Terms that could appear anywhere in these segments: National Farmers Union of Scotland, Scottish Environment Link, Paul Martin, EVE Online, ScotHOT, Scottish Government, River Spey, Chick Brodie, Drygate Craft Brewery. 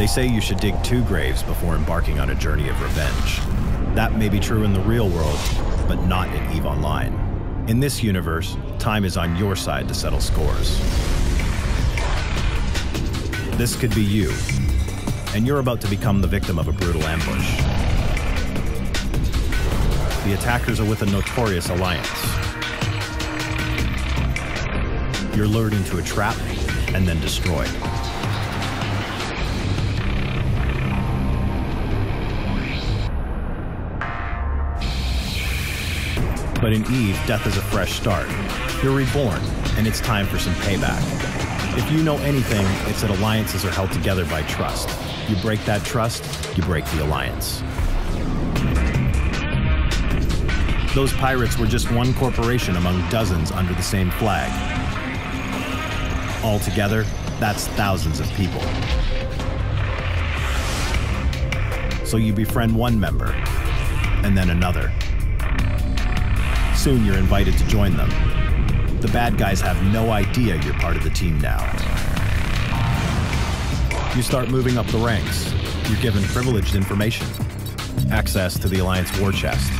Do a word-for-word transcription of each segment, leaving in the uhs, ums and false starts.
They say you should dig two graves before embarking on a journey of revenge. That may be true in the real world, but not in EVE Online. In this universe, time is on your side to settle scores. This could be you, and you're about to become the victim of a brutal ambush. The attackers are with a notorious alliance. You're lured into a trap and then destroyed. But in EVE, death is a fresh start. You're reborn, and it's time for some payback. If you know anything, it's that alliances are held together by trust. You break that trust, you break the alliance. Those pirates were just one corporation among dozens under the same flag. Altogether, that's thousands of people. So you befriend one member, and then another. Soon you're invited to join them. The bad guys have no idea you're part of the team now. You start moving up the ranks. You're given privileged information, access to the Alliance war chest.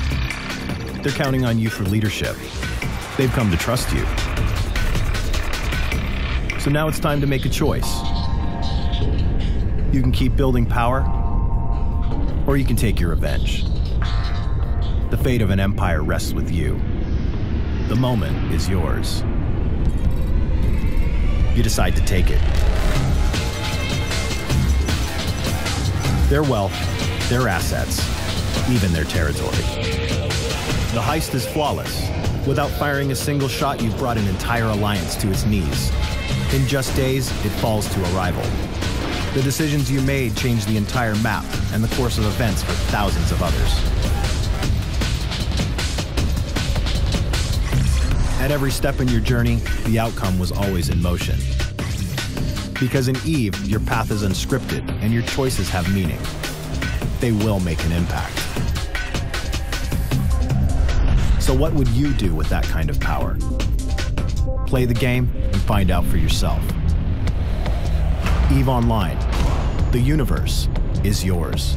They're counting on you for leadership. They've come to trust you. So now it's time to make a choice. You can keep building power, or you can take your revenge. The fate of an empire rests with you. The moment is yours. You decide to take it. Their wealth, their assets, even their territory. The heist is flawless. Without firing a single shot, you've brought an entire alliance to its knees. In just days, it falls to a rival. The decisions you made change the entire map and the course of events for thousands of others. At every step in your journey, the outcome was always in motion. Because in EVE, your path is unscripted and your choices have meaning. They will make an impact. So what would you do with that kind of power? Play the game and find out for yourself. EVE Online, the universe is yours.